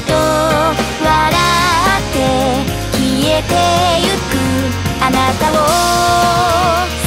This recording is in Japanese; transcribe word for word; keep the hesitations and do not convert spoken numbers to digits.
と笑って消えてゆくあなたを